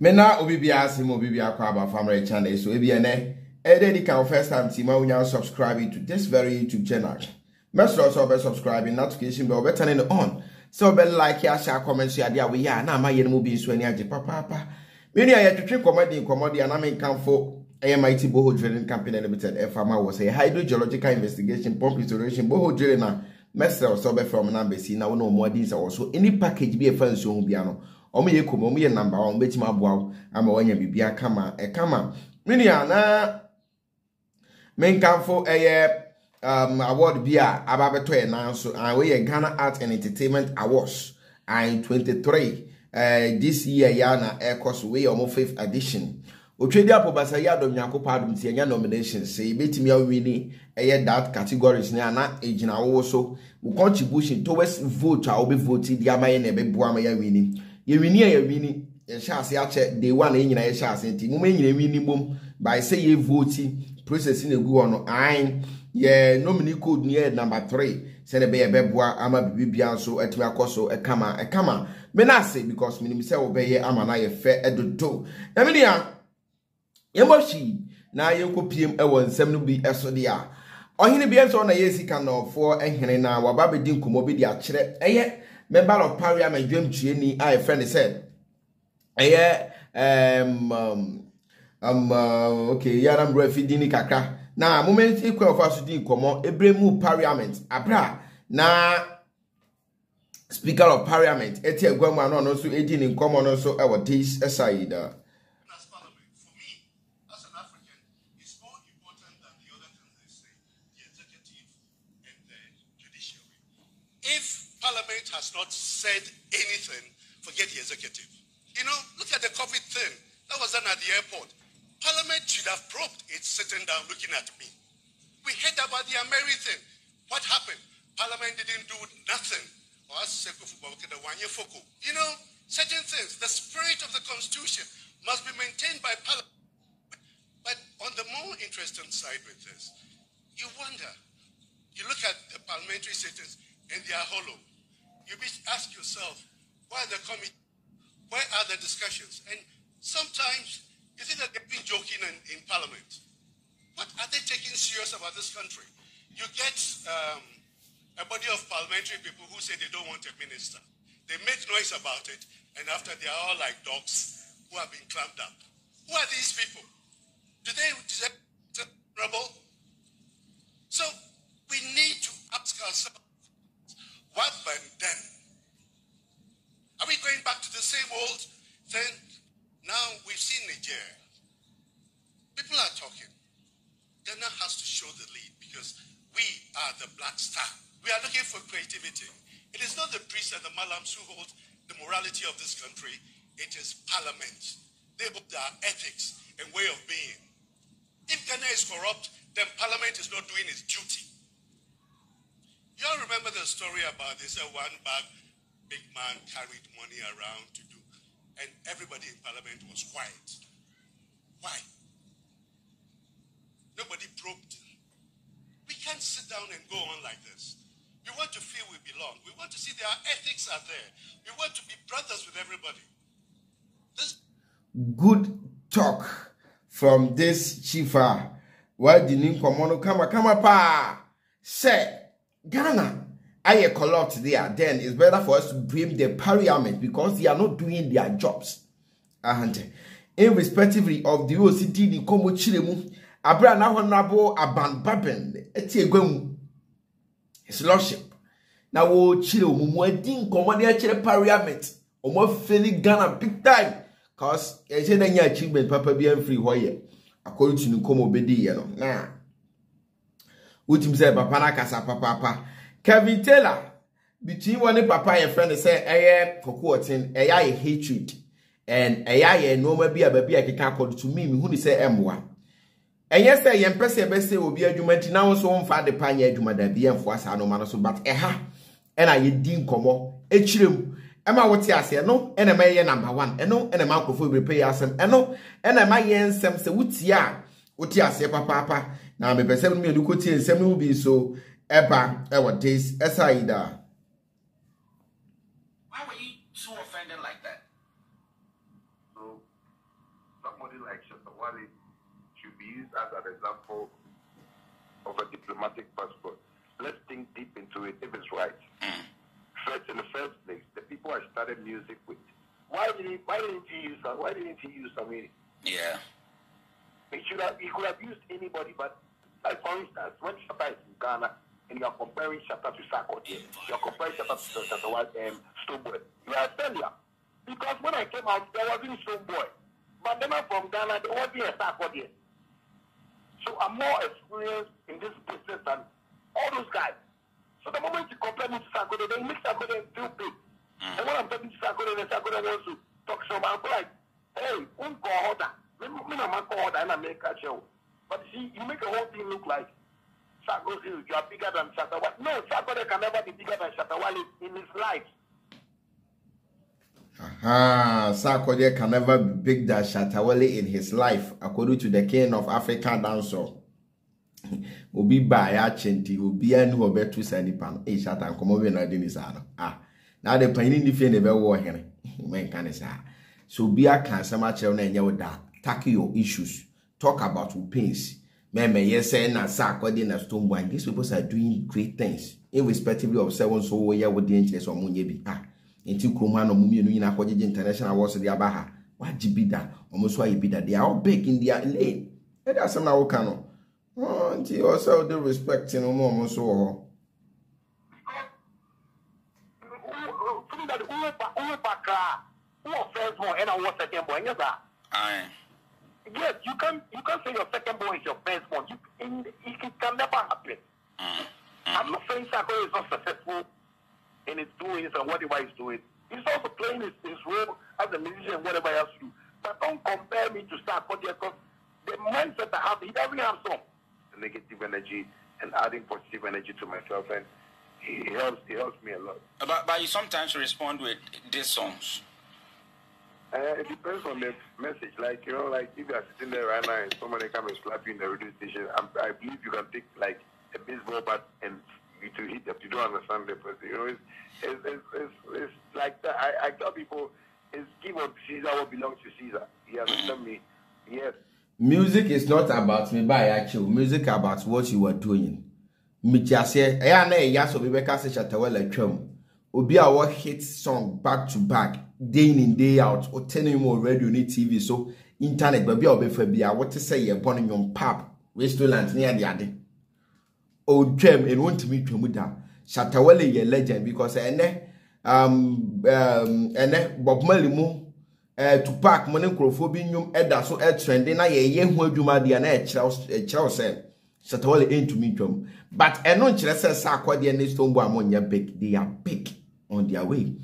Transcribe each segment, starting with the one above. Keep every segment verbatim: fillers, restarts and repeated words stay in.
Mena Obi Baba Chinti Obi Baba Kwaba family channel. So if you ne, if you first time see my subscribe to this very YouTube channel. Make sure also be subscribing, notification bell, be turning it on. So be like, share, comment, share. There we are. Now my enemy be so near the papa papa. Me ni aye to three commodity commodity. And I'm in camp for A M I T Borehole Drilling Company Limited. F M A was a hydrogeological investigation pump restoration borehole drilling. Now make sure also be from number C. Now no more things also. Any package be a friend so be ano. Omi ye kumo omi ye number one beti ma boa. Ama wanya bibia kama e kama. Me ni ana. Me in camp for aye. Um, award beer about to announce and we are Ghana Art and Entertainment Awards and twenty-three uh, this year yana air course way or fifth edition. Uchedia Pobasaya Domyako Padum Tianya nominations say bit me winning a that categories na age na also contribution towards vote. I'll be voted Yamay and a Buamaya winning. You win a winning a chassis day one in a chassis minimum by say voting processing a go on. I yeah, nominee code near number three. Send a bear beboa, ama bibian so at Macoso, a kama, a kama. Menase, because Minimisa obey ama na ye fair at the toe. Emilia Yamoshi, now you could P M Ewan, seven be Esodia. Or he bears on a yes, he can know for and Henna, while Baby Dinkumobidia Chile, a yet member of Parliament, Jim Chini, I friendly said. A yet, um, um, okay, Yadam Refidini Kaka. Na moment equal of us to do common Ebremu Parliament. Abra na Speaker of Parliament. Eti Egwema no also eighteen in common also our days aside. For me, as an African, it's more important than the other things they say, the executive and the judiciary. If Parliament has not said anything, forget the executive. You know, look at the COVID thing that was done at the airport. Parliament should have probed it sitting down looking at me. We heard about the American thing. What happened? Parliament didn't do nothing. You know, certain things, the spirit of the Constitution must be maintained by Parliament. But on the more interesting side with this, you wonder, you look at the parliamentary sittings and they are hollow. You ask yourself, where are the committees? Where are the discussions? And sometimes you think that they've been joking in, in Parliament. What are they taking serious about this country? You get um, a body of parliamentary people who say they don't want a minister. They make noise about it, and after they are all like dogs who have been clamped up. Who are these people? Do they deserve trouble? So we need to ask ourselves, what by then? Are we going back to the same old thing? Now we've seen Nigeria. People are talking. Ghana has to show the lead because we are the black star. We are looking for creativity. It is not the priests and the malams who hold the morality of this country. It is Parliament. They hold our ethics and way of being. If Ghana is corrupt, then Parliament is not doing its duty. You all remember the story about this uh, one bag big man carried money around to do. And everybody in Parliament was quiet. Why? Nobody probed. We can't sit down and go on like this. We want to feel we belong. We want to see that our ethics are there. We want to be brothers with everybody. This good talk from this chifa. Why didn't Komono come? Come pa say Ghana. I collapse there, then it's better for us to blame the parliament because they are not doing their jobs. And irrespectively of the O C D in Komo Chilemu, Abra Nahonabo Aban Baben, Etiagum, His Lordship. Now, Chilemu, Mwedin, Commander Chile Parliament, or more feeling Ghana big time, because I said any achievement, Papa being free, why? According to Nkomo Bedi, you know, nah. Utim said, Papa Nakasa, Papa. Kevin Taylor, between one and Papa and friend, say, "Aye, Kwaku Oteng, aye, hatred, and aye, no more be a baby I can call to me who they say M one. And yes, I am pressing best will be a human. Now so on for the pioneer to my baby and for us no man so, but eha, and I didn't come up. It's true. Emma, what I say, no, and a mayor number one, and no, and a microphone repair yourself, and no, and a mayor some say, what's ya? What I say, Papa? Now, maybe seven million quoting and seven will be so. Eba, our days, Esaida. Why were you so offended like that? it as an example of a diplomatic passport. Let's think deep into it if it's right. Mm. First, in the first place, the people I started music with. Why did he, why didn't he use why didn't he use Samiri? Yeah. He should have he could have used anybody, but like for instance, when Shatta is in Ghana and you are comparing Shatta to Sarkodie, you are comparing Shatta to Shatta Wale, um, Stoneboy, you are a failure. Because when I came out, there wasn't Stoneboy. But then I'm from Ghana, there wasn't a Sarkodie. So I'm more experienced in this business than all those guys. So the moment you compare me to Sarkodie, they make Sarkodie feel big. Mm. And when I'm talking to Sarkodie, then Sarkodie wants to talk to my like, hey, who's called that? But see, you make the whole thing look like Sarkodie, you are bigger than Shatta Wale. No, Sarkodie can never be bigger than Shatta Wale in his life. Aha, Sarkodie can never be bigger than Shatta Wale in his life, according to the king of Africa dancer. Obi Baba Chinti, Obi Anu Obetu Sanipan, eh, Shatta, come over and I didn't say no. Ah, now the painting the fear never war here. When can I say? So be a cancer match on any other. Tackle your issues. Talk about your pains. Remember, yes, and Sarkodie and Stoneboy. These people are doing great things, irrespectively of seven so we are with the interest of Munyebi. Ah, until Kumano Mummy and Akwaji International was the Abaha. What Jibida, almost why Jibida. They are all big in their lane. And that's an Awakano. Oh, and you also do respect in almost all. Yes, you can you can say your second born is your first born. You, in, it, it can never happen. Mm. Mm. I'm not saying Sarkodie is not successful in his doings and whatever he's doing. He's also playing his, his role as a musician and whatever he has to do. But don't compare me to Sarkodie because the mindset I have, he doesn't have some negative energy and adding positive energy to myself, and he helps he helps me a lot. But but you sometimes respond with these songs. Uh, it depends on the message. Like, you know, like if you are sitting there right now and somebody comes and slap you in the radio station, I'm, I believe you can take like a baseball bat and you to hit them. You don't understand the person. You know, it's it's it's, it's, it's like that. I, I tell people, it's give up Caesar what belongs to Caesar. You understand me? Yes. Music is not about me, by actual music about what you are doing. Me just say, I know yes, we make us a Shatta Wale. Obi our hit song back to back, day in day out, or telling more radio, need T V, so internet, but be a bit for be a what to say, you're born in your pub, restaurant near the other. Oh, Jem, it won't meet Muda. Shatta Wale, your legend, because I know, um, um, and then Bob Malimo, uh, to pack monochrophobinium, edda, so a trend, and I a young word, you might be an edge, Charles said. Shatta Wale ain't to meet them, but I know Charles Sarkodie and Stoneboy among your big, they are big on their way.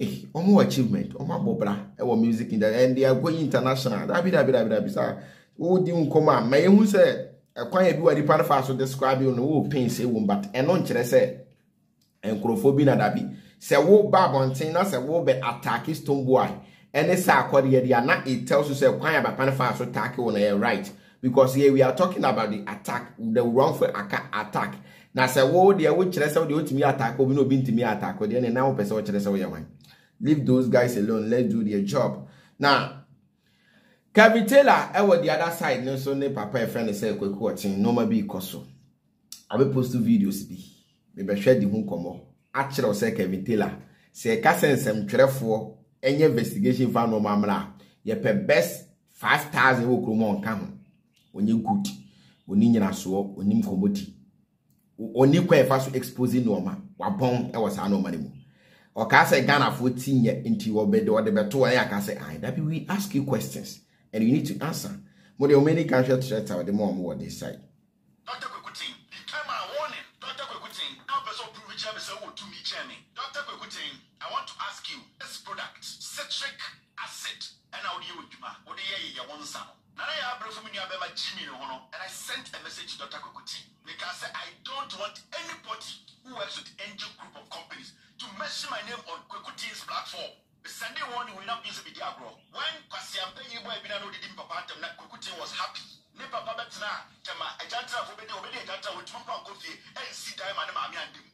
Eh, one more achievement, one more bobra, our music in that, and they are going international. That be that be that be that be that. Oh, didn't come out. My own say, I can't do a different fast to describe you. No pain, say one, but I know Charles said, and crophobia that be. Say, oh, Bob on Tina, say, oh, be attack Stoneboy, and it's Sarkodie. They are not. It tells you say, why about pan fast to attack on a right. Because here we are talking about the attack, the wrongful attack. Now say, oh, they are watching us, they want to me attack, or we no been to me attack, or they are now person watching us, or you want. Leave those guys alone. Let's do their job. Now, Kevin Taylor, I was the other side. No, so ne papa a friend say, "Kwaku Oteng, no more be koso." I will post two videos. Be maybe share the whole combo. Actually, I say Kevin Taylor say, "Kasen sem three four any investigation found no mamla. You pay best five thousand who come on come." When you good, when you are so, when you commodity, when you quite fast exposing normal, wapon, I was an anomaly. Or can say Ghana fourteen year into your bed or the better. I can say, I that we ask you questions and you need to answer. But the many country threats are the more and more they say. Doctor Kwaku Oteng, time I warning. Doctor Kwaku Oteng, now person prove which I say to me, Jenny. Doctor Kwaku Oteng, I want to ask you this product, citric acid, and how do you do that? What do you want to sound? And I sent a message to Doctor Kwaku Oteng because I don't want anybody who works with angel group of companies to mention my name on Kwaku Oteng's platform. The Sunday morning will not be the agro. When Kwasiam Penny Boy Binano did him papa, Kwaku Oteng was happy. Nepa Babatina, Tama, a jantra for Benny, a jantra with Tumpa Coffee, and see Diamond Mammy and him.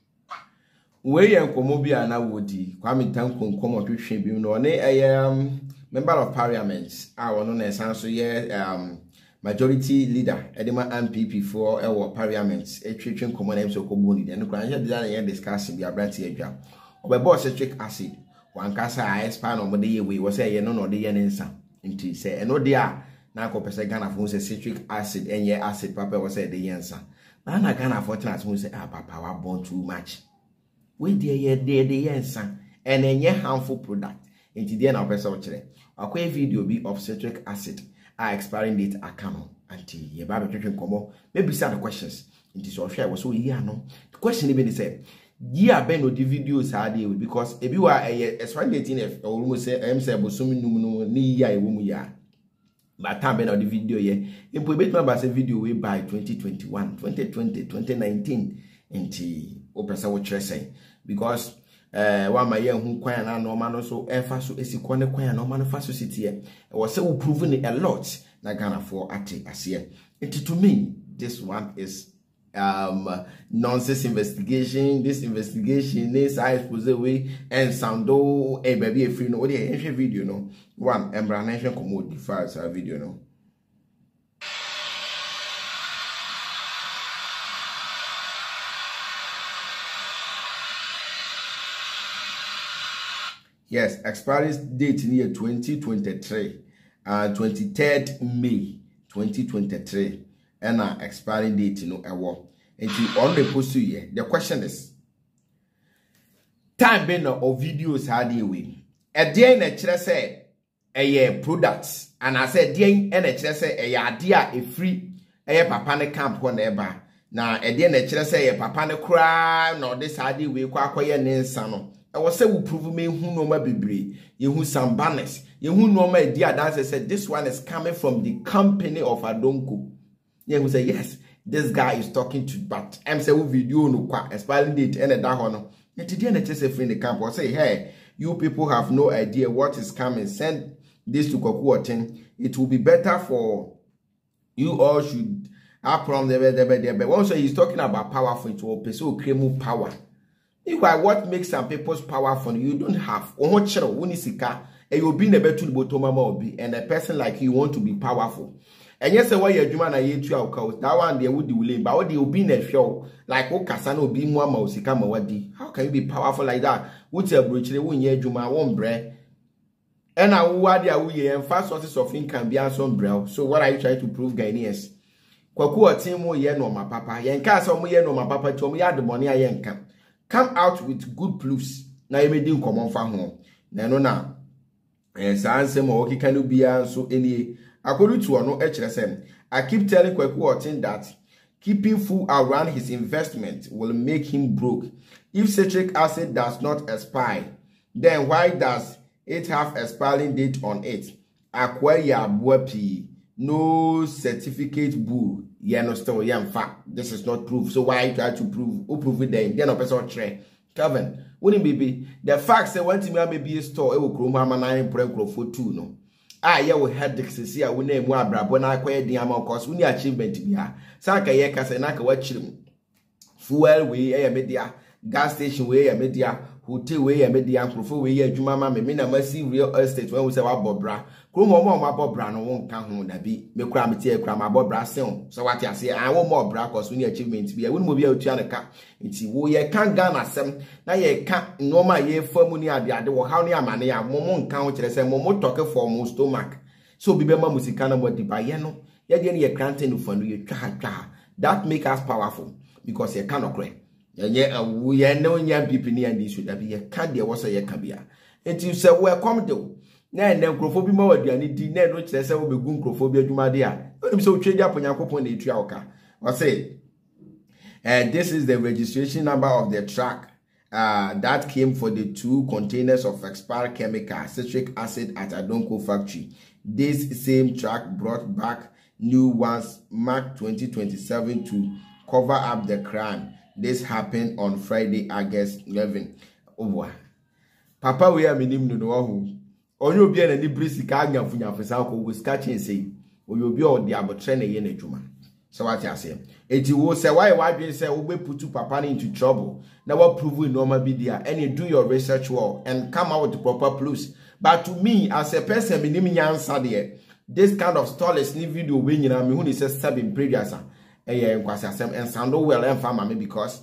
Way and Komobia and I would be coming down from Komo to Shibun or Nay, I am. Member of Parliament, I want to answer. So yeah, um, majority leader edema M P P for our parliament e twetwe common em so ko boni de no kran je dia na yan discuss bi abranti adwa obebo citric acid wan kasa a spa no de ye we wo say ye no no de ye nsa nti say eno de a na ko pese Ghana for say citric acid enye acid papa wo say de ye nsa na na Ghana for trans who say ah papa wa born too much we de ye de de ye nsa and enye harmful product nti de na pese wo kire akwa video bi of citric acid are expiring date a come until your baby children come up. Maybe some questions in this office was so here no. The question even is say, yeah, Ben, the videos are there because if you are a expiring date in almost I'm saying, but some no ni ya a woman ya. But time Ben the video here, if we bet members a video way by twenty twenty-one, twenty twenty, twenty nineteen, until Oprah will stress because. Eh wa ma ye hu kwan na no ma no so e fa so esikwa ne kwan na no ma no fa so siti e wo se we prove ni a lot na Ghana for ate ase it to me this one is um nonsense investigation this investigation this I expose we and sound eh baby e free no we dey share video no one embra na share commodity files our video no yes, expiry date near twenty twenty-three, uh, twenty-third May twenty twenty-three, and uh, expiry date, you know, a war. And you only post to here. The question is time being or videos how do you win? A day in a chess a products, and I said, dear in a chess a idea a free a papa camp whenever now a day in a chess a papa cry, no, this idea we quacquire Ninsano. I was say we prove me who no more bibre, you who some banners, you who no more dear dancer said this one is coming from the company of Adonko. Yeah, who say yes, this guy is talking to but I'm saying video no qua expiring date and a dahon. Yet today the chest in the camp or say, hey, you people have no idea what is coming. Send this to Kwaku Oteng. It will be better for you all should I from the bed. But also he's talking about powerful it will pursue cremo power. Why what makes some people's powerful you don't have or chero unisika and you'll be in a better bottom and a person like you want to be powerful and yes why you're human I hate you out that one they would delay but what you'll be in a show like oh casano be more mousika mawadi how can you be powerful like that what's a bridge when you do my own bread and I what they are and fast sources of income be as umbrella so what are you trying to prove Ghanaians Kwaku Oteng mo ye no my papa yenka so mo ye no my papa to me add the money I yenka come out with good proofs. Now you may do come on from home. Now no now. And so I say more. Can you be so any? According to no H S M, I keep telling Kwaku Oteng that keeping full around his investment will make him broke. If citric acid does not expire, then why does it have expiring date on it? Acquire boy no certificate boo. Yeah, no, still, yeah, in fact, this is not proof. So why try to prove? Who prove it then? Then a person train. Kevin, wouldn't be be the fact that one thing may be a store. It will grow my nine break for two. No, ah, yeah, we had the see. I will name one brab when I acquired the amount because we need achievement to be here. Saka Yakas and I can watch him. Fuel way, a media, gas station way, a media, hotel way, a media, and profile way, a Jumama, me, mean, I must see real estate when we say about Bobra. Kumo mama Bobra no won't come home that be me cram it here cram Bobra soon. So what you say, I want more bra cause we need achievement be. I wouldn't be able to an account. It's wo ye can't Ghana sem na ye can't normal ye for money at the other how near money a momon count the same momo talking for most stomach. So be bema musicana body by yeno. Ye then ye can't no fun you try try. That make us powerful because ye cannot cry. Ye we are no young people near this should be ye can't there was a ye can be. And you say welcome though. Na na nkrofobia ma wadu ani di na no kyerese wo begu nkrofobia dwuma de a onim se otwedi aponyankopon na etua oka o say and this is the registration number of the truck uh, that came for the two containers of expired chemical citric acid at Adonko factory. This same truck brought back new ones marked twenty twenty-seven to cover up the crime. This happened on Friday, August eleventh. Owa papa we am nim no no or you'll be any breezy cargo for your physical with catching say, or you'll be all the abortrain again a woman. So what I say, it will say, why, why, you say, we put you papa into trouble. Now, what prove we normal be there, and you do your research well and come out with proper plus. But to me, as a person, me, me, answer there, this kind of story video when you know who says seven previous and sound well and family because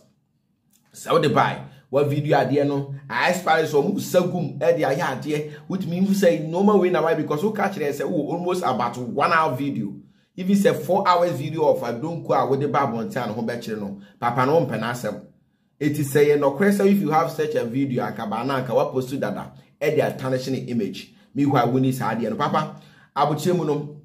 so the buy what video idea no I aspire some segum at the idea which means you say no more way now because who catch it say almost about one hour video. If it's a four hours video of Adonko with the Bible on town, home no Papa no penasem. It is saying no question if you have such a video, I can post to that at the astonishing image. Meanwhile, we need idea no Papa. Abuchemuno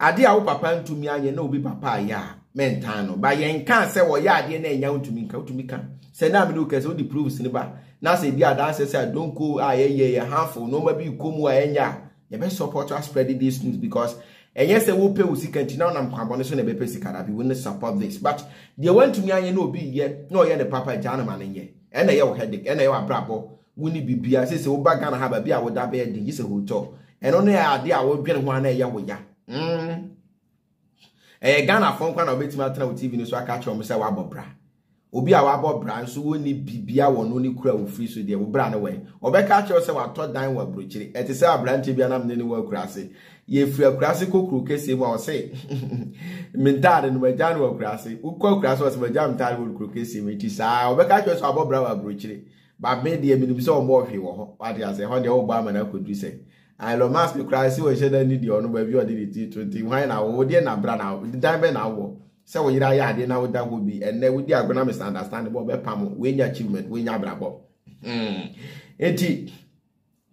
Adia Papa to me, I know be Papa, ya mentano. By yen can't say what ya dear name to me, come to me can. Say now, look as all the proofs in the bar. Now say, dear dancers, I don't go, I a handful, no, maybe you come where ya. You best support us spreading these news because. And yes, they will pay with security now. I'm combination of a basic carabi will not support this. But they went to me and you know, be yet no, yeah, the Papa Janaman in ye. And they are headache and they are bravo. We need be beer. I say, so back and have a beer with that bed. This is a hotel. And only idea will be one a year with ya. Hm. A Ghana phone can obey my travel T V news. I catch on Mister Wabobra. Obi our Bobra, so only be beer one only crow will free so they will brand away. Or back catch yourself at third dine were broaching. It is our brand to be an annual grassy. Ye free classical crookes, you will say. Mental and my general grassy. Uko grass was my jam tide will crookes, it is our becatus above brow breachery. But made the minimum so more of you, what as a hundred old barman I could say. I lo mask the crass, you should need the honor where you did it twenty one hour, dear Nabrana, the diamond hour. So, you are the now that would be, and then we are going to misunderstand about Pamo, win your achievement, win your bravo. Hm. Eti.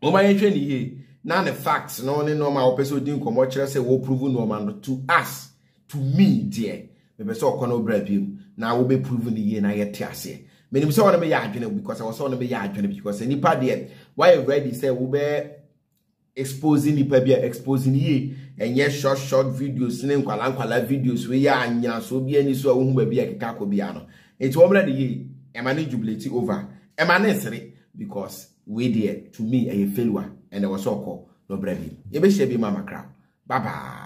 Oh, my training. None the facts, no one no my episode didn't come watch us will prove no man to us, to me, dear. Maybe so Connor bread you now will be proven the year and I get tears here. Many saw on the yard because I was on the yard because any part yet. Why already say will be exposing the baby, exposing ye, and yes, short, short videos, name Kalankwala videos, we are and ya so be any so whom be a cacobiano. It's already ye, and manageability over, and my necessary because we dear to me a failure. And I was so called, no brevity. You be shabby, Mama Crow. Bye bye.